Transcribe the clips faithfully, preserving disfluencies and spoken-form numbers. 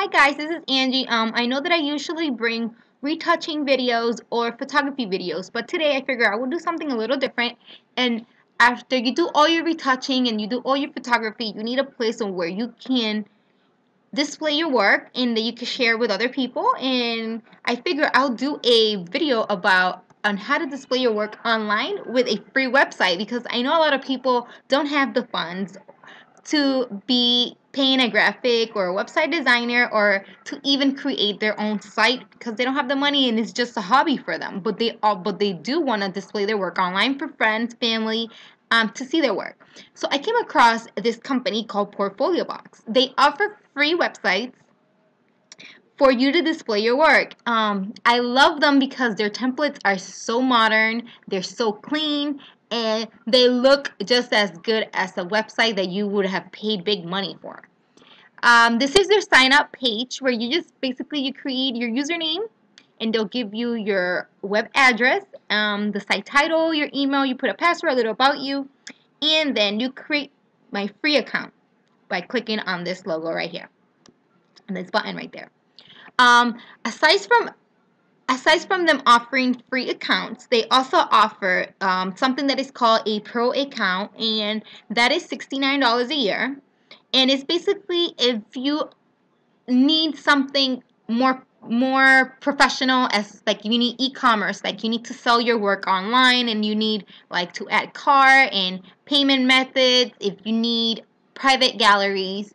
Hi guys, this is Angie. Um, I know that I usually bring retouching videos or photography videos, but today I figure I will do something a little different. And after you do all your retouching and you do all your photography, you need a place on where you can display your work and that you can share with other people. And I figure I'll do a video about on how to display your work online with a free website, because I know a lot of people don't have the funds to be paying a graphic or a website designer or to even create their own site, because they don't have the money and it's just a hobby for them, but they all but they do want to display their work online for friends, family, um, to see their work. So I came across this company called Portfolio Box. They offer free websites for you to display your work. Um, I love them because their templates are so modern, they're so clean, and they look just as good as a website that you would have paid big money for. Um, this is their sign up page where you just basically you create your username and they'll give you your web address, um, the site title, your email, you put a password, a little about you, and then you create my free account by clicking on this logo right here and this button right there. Um, aside from Aside from them offering free accounts, they also offer um, something that is called a pro account, and that is sixty-nine dollars a year. And it's basically if you need something more more professional, as like you need e-commerce, like you need to sell your work online and you need like to add cart and payment methods, if you need private galleries,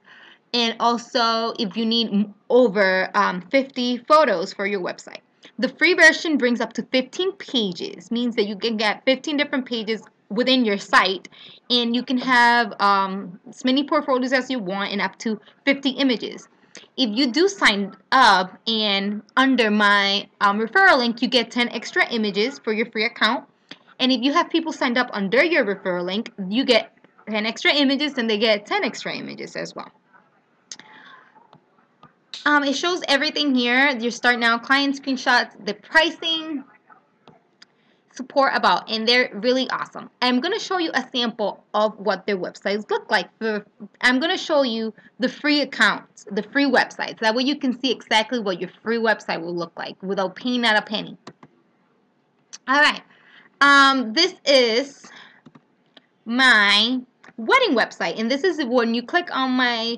and also if you need over um, fifty photos for your website. The free version brings up to fifteen pages, means that you can get fifteen different pages within your site, and you can have um, as many portfolios as you want and up to fifty images. If you do sign up and under my um, referral link, you get ten extra images for your free account. And if you have people signed up under your referral link, you get ten extra images and they get ten extra images as well. Um, it shows everything here, your start now, client screenshots, the pricing, support about, and they're really awesome. I'm going to show you a sample of what their websites look like. I'm going to show you the free accounts, the free websites. That way you can see exactly what your free website will look like without paying out a penny. Alright, um, this is my wedding website, and this is when you click on my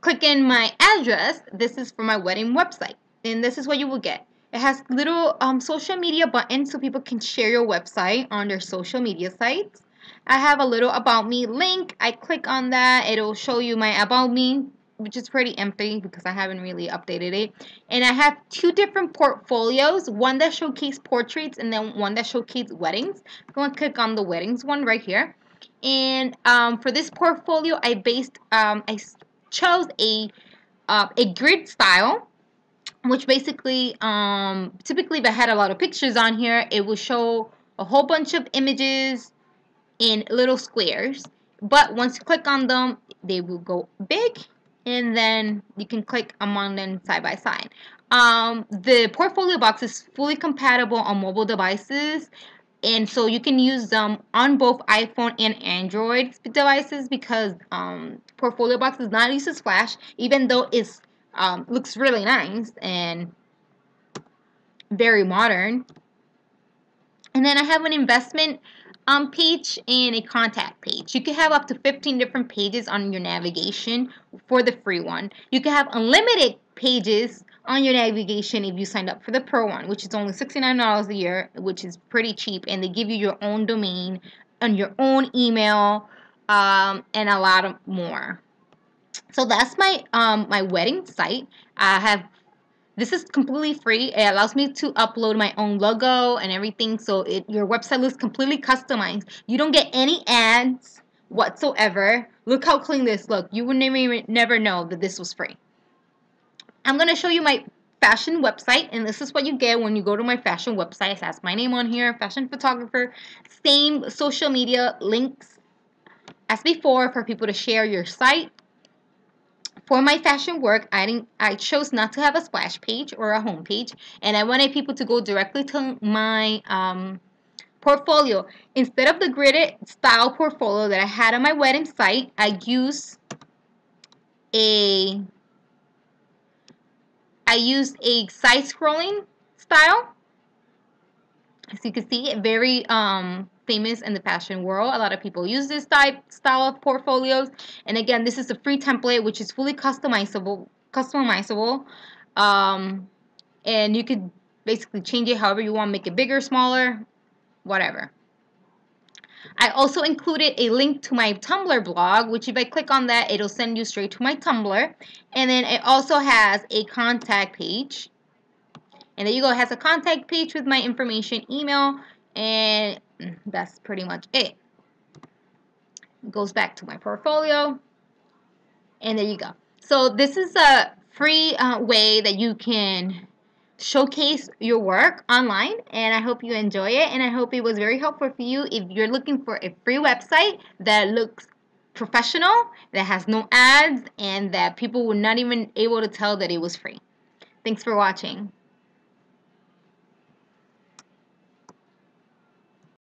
click in my address. This is for my wedding website, and this is what you will get. It has little um, social media buttons so people can share your website on their social media sites. I have a little about me link. I click on that, it'll show you my about me, which is pretty empty because I haven't really updated it. And I have two different portfolios, one that showcases portraits and then one that showcases weddings. I'm going to click on the weddings one right here. And um, for this portfolio, I based um, I chose a uh, a grid style, which basically um, typically if I had a lot of pictures on here, it will show a whole bunch of images in little squares, but once you click on them they will go big, and then you can click among them side by side. Um, the Portfolio Box is fully compatible on mobile devices, and so you can use them on both iPhone and Android devices, because um, Portfolio Box does not use Flash, even though it um, looks really nice and very modern. And then I have an investment um, page and a contact page. You can have up to fifteen different pages on your navigation for the free one. You can have unlimited pages on your navigation if you signed up for the pro one, which is only sixty-nine dollars a year, which is pretty cheap, and they give you your own domain and your own email um, and a lot of more. So that's my um, my wedding site. I have this is completely free. It allows me to upload my own logo and everything, so it your website looks completely customized. You don't get any ads whatsoever. Look how clean this look. You would never never know that this was free. I'm going to show you my fashion website, and this is what you get when you go to my fashion website. It has my name on here, fashion photographer, same social media links as before for people to share your site. For my fashion work, I didn't, I chose not to have a splash page or a home page, and I wanted people to go directly to my um, portfolio. Instead of the gridded style portfolio that I had on my wedding site, I used a I used a side scrolling style. As you can see, very um, famous in the fashion world. A lot of people use this type style of portfolios. And again, this is a free template, which is fully customizable, customizable. Um, and you could basically change it however you want, make it bigger, smaller, whatever. I also included a link to my Tumblr blog, which if I click on that, it'll send you straight to my Tumblr. And then it also has a contact page. And there you go, it has a contact page with my information, email, and that's pretty much it. It goes back to my portfolio. And there you go. So this is a free uh, way that you can showcase your work online, and I hope you enjoy it, and I hope it was very helpful for you. If you're looking for a free website that looks professional, that has no ads, and that people were not even able to tell that it was free. Thanks for watching.